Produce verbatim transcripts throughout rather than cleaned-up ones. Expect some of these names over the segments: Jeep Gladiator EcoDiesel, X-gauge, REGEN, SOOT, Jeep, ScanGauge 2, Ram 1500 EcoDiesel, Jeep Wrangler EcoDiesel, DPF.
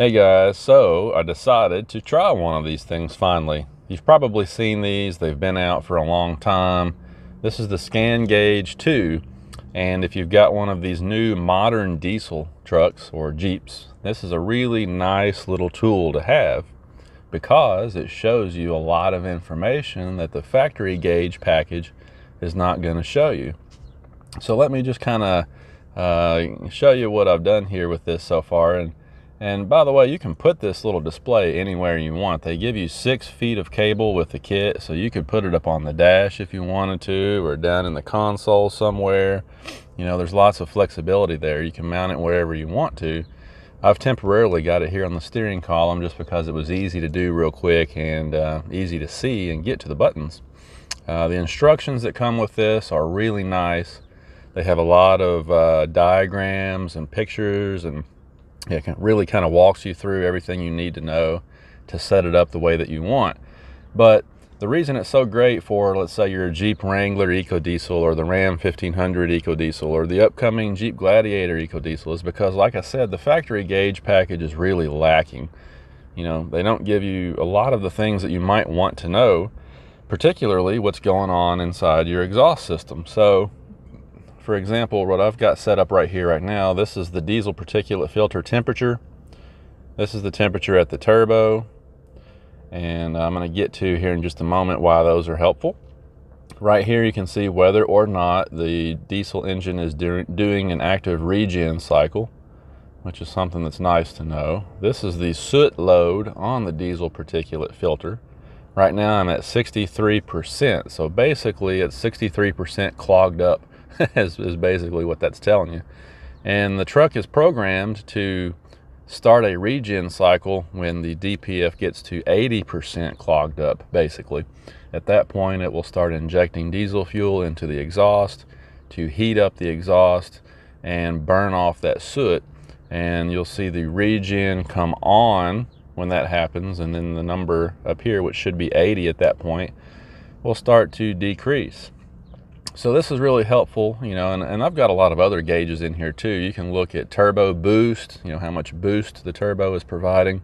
Hey guys, so I decided to try one of these things finally. You've probably seen these, they've been out for a long time. This is the ScanGauge two, and if you've got one of these new modern diesel trucks or Jeeps, this is a really nice little tool to have because it shows you a lot of information that the factory gauge package is not going to show you. So let me just kind of uh, show you what I've done here with this so far. And And by the way, you can put this little display anywhere you want. They give you six feet of cable with the kit, so you could put it up on the dash if you wanted to, or down in the console somewhere. You know, there's lots of flexibility there. You can mount it wherever you want to. I've temporarily got it here on the steering column just because it was easy to do real quick and uh, easy to see and get to the buttons. Uh, the instructions that come with this are really nice. They have a lot of uh, diagrams and pictures, and it really kind of walks you through everything you need to know to set it up the way that you want. But the reason it's so great for, let's say, your Jeep Wrangler EcoDiesel or the Ram fifteen hundred EcoDiesel or the upcoming Jeep Gladiator EcoDiesel is because, like I said, the factory gauge package is really lacking. You know, they don't give you a lot of the things that you might want to know, particularly what's going on inside your exhaust system. So, for example, what I've got set up right here right now, this is the diesel particulate filter temperature. This is the temperature at the turbo. And I'm going to get to here in just a moment why those are helpful. Right here you can see whether or not the diesel engine is do doing an active regen cycle, which is something that's nice to know. This is the soot load on the diesel particulate filter. Right now I'm at sixty-three percent, so basically it's sixty-three percent clogged up. Is, is basically what that's telling you. And the truck is programmed to start a regen cycle when the D P F gets to eighty percent clogged up, basically. At that point, it will start injecting diesel fuel into the exhaust to heat up the exhaust and burn off that soot. And you'll see the regen come on when that happens, and then the number up here, which should be eighty at that point, will start to decrease. So this is really helpful, you know, and, and I've got a lot of other gauges in here too. You can look at turbo boost, you know, how much boost the turbo is providing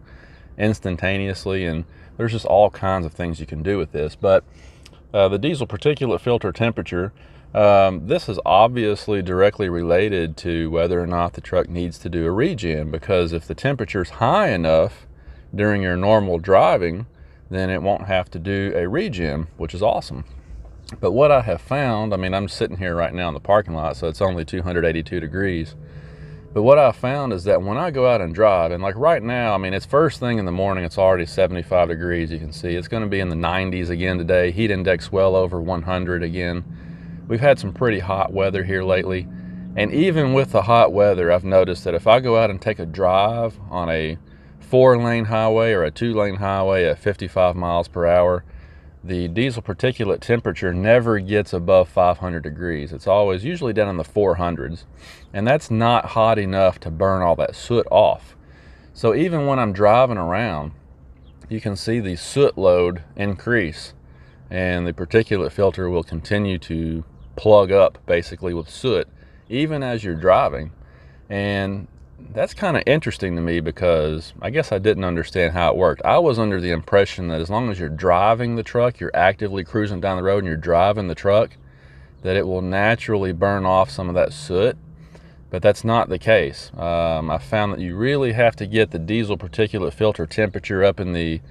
instantaneously, and there's just all kinds of things you can do with this. But uh, the diesel particulate filter temperature, um, this is obviously directly related to whether or not the truck needs to do a regen, because if the temperature is high enough during your normal driving, then it won't have to do a regen, which is awesome. But what I have found, I mean, I'm sitting here right now in the parking lot, so it's only two hundred eighty-two degrees. But what I found is that when I go out and drive, and like right now, I mean, it's first thing in the morning, it's already seventy-five degrees. You can see it's going to be in the nineties again today. Heat index well over one hundred again. We've had some pretty hot weather here lately. And even with the hot weather, I've noticed that if I go out and take a drive on a four lane highway or a two lane highway at fifty-five miles per hour, the diesel particulate temperature never gets above five hundred degrees. It's always usually down in the four hundreds, and that's not hot enough to burn all that soot off. So even when I'm driving around, you can see the soot load increase, and the particulate filter will continue to plug up basically with soot, even as you're driving. And that's kind of interesting to me because I guess I didn't understand how it worked. I was under the impression that as long as you're driving the truck, you're actively cruising down the road and you're driving the truck, that it will naturally burn off some of that soot. But that's not the case. Um, I found that you really have to get the diesel particulate filter temperature up in the,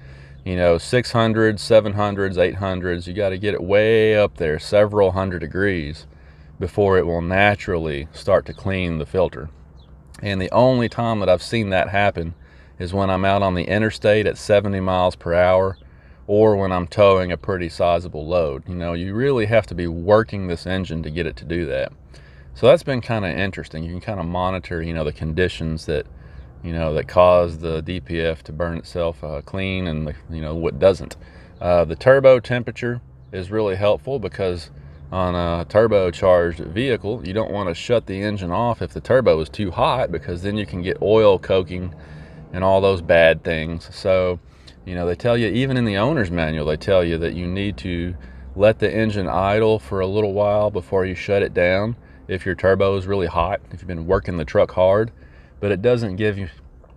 you know, six hundreds, seven hundreds, eight hundreds. You got to get it way up there, several hundred degrees, before it will naturally start to clean the filter. And the only time that I've seen that happen is when I'm out on the interstate at seventy miles per hour or when I'm towing a pretty sizable load. You know, you really have to be working this engine to get it to do that. So that's been kind of interesting. You can kind of monitor, you know, the conditions that, you know, that cause the D P F to burn itself uh, clean and, the, you know, what doesn't. Uh, the turbo temperature is really helpful because on a turbocharged vehicle, you don't want to shut the engine off if the turbo is too hot, because then you can get oil coking and all those bad things. So, you know, they tell you, even in the owner's manual, they tell you that you need to let the engine idle for a little while before you shut it down if your turbo is really hot, if you've been working the truck hard. But it doesn't give you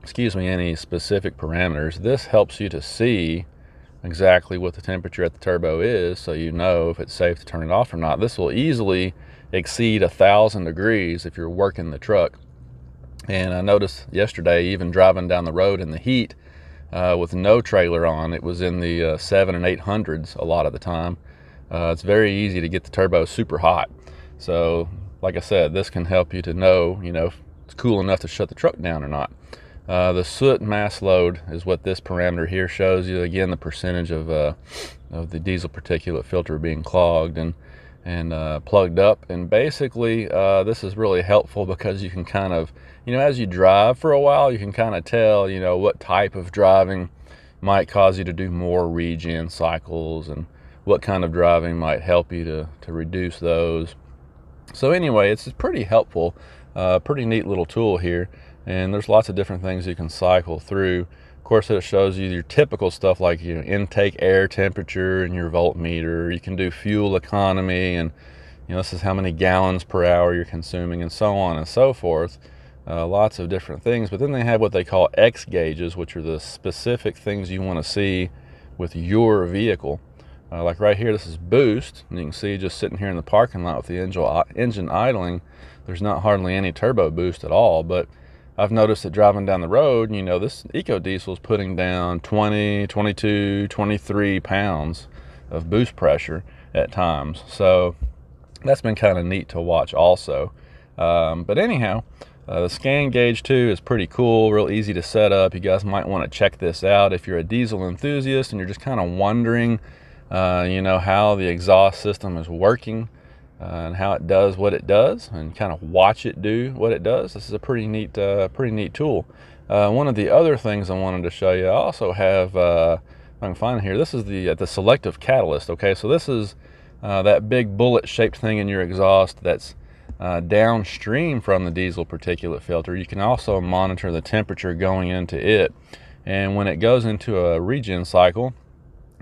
excuse me, any specific parameters. This helps you to see exactly what the temperature at the turbo is, so you know if it's safe to turn it off or not. This will easily exceed a thousand degrees if you're working the truck. And I noticed yesterday, even driving down the road in the heat uh, with no trailer on, it was in the uh, seven and eight hundreds a lot of the time. Uh, it's very easy to get the turbo super hot. So like I said, this can help you to know, you know, if it's cool enough to shut the truck down or not. Uh, the soot mass load is what this parameter here shows you. Again, the percentage of, uh, of the diesel particulate filter being clogged and, and uh, plugged up. And basically, uh, this is really helpful because you can kind of, you know, as you drive for a while, you can kind of tell, you know, what type of driving might cause you to do more regen cycles and what kind of driving might help you to, to reduce those. So anyway, it's pretty helpful, uh, pretty neat little tool here. And there's lots of different things you can cycle through. Of course, it shows you your typical stuff like, you know, intake air temperature and your voltmeter. You can do fuel economy and, you know, this is how many gallons per hour you're consuming and so on and so forth. Uh, lots of different things. But then they have what they call X gauges, which are the specific things you want to see with your vehicle. Uh, like right here, this is boost. And you can see just sitting here in the parking lot with the engine, engine idling, there's not hardly any turbo boost at all. But I've noticed that driving down the road, you know, this EcoDiesel is putting down twenty, twenty-two, twenty-three pounds of boost pressure at times. So that's been kind of neat to watch also. Um, but anyhow, uh, the ScanGauge two is pretty cool, real easy to set up. You guys might want to check this out if you're a diesel enthusiast and you're just kind of wondering, uh, you know, how the exhaust system is working. Uh, and how it does what it does and kind of watch it do what it does. This is a pretty neat uh, pretty neat tool. Uh, one of the other things I wanted to show you, I also have, uh, if I can find it here, this is the, uh, the selective catalyst. Okay, so this is uh, that big bullet shaped thing in your exhaust that's uh, downstream from the diesel particulate filter. You can also monitor the temperature going into it. And when it goes into a regen cycle,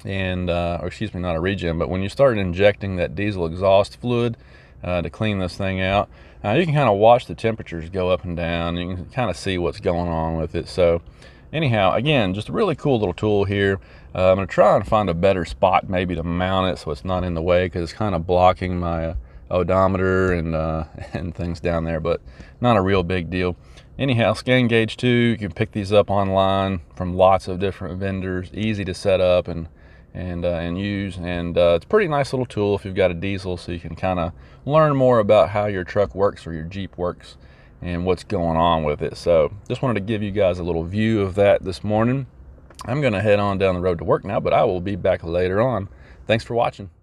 and uh, or excuse me, not a regen, but when you start injecting that diesel exhaust fluid uh, to clean this thing out, uh, you can kind of watch the temperatures go up and down. You can kind of see what's going on with it. So anyhow, again, just a really cool little tool here. uh, I'm going to try and find a better spot maybe to mount it so it's not in the way, because it's kind of blocking my uh, odometer and uh, and things down there, but not a real big deal. Anyhow, ScanGauge two, you can pick these up online from lots of different vendors, easy to set up and And, uh, and use, and uh, it's a pretty nice little tool if you've got a diesel, so you can kind of learn more about how your truck works or your Jeep works and what's going on with it. So just wanted to give you guys a little view of that this morning. I'm going to head on down the road to work now, but I will be back later on. Thanks for watching.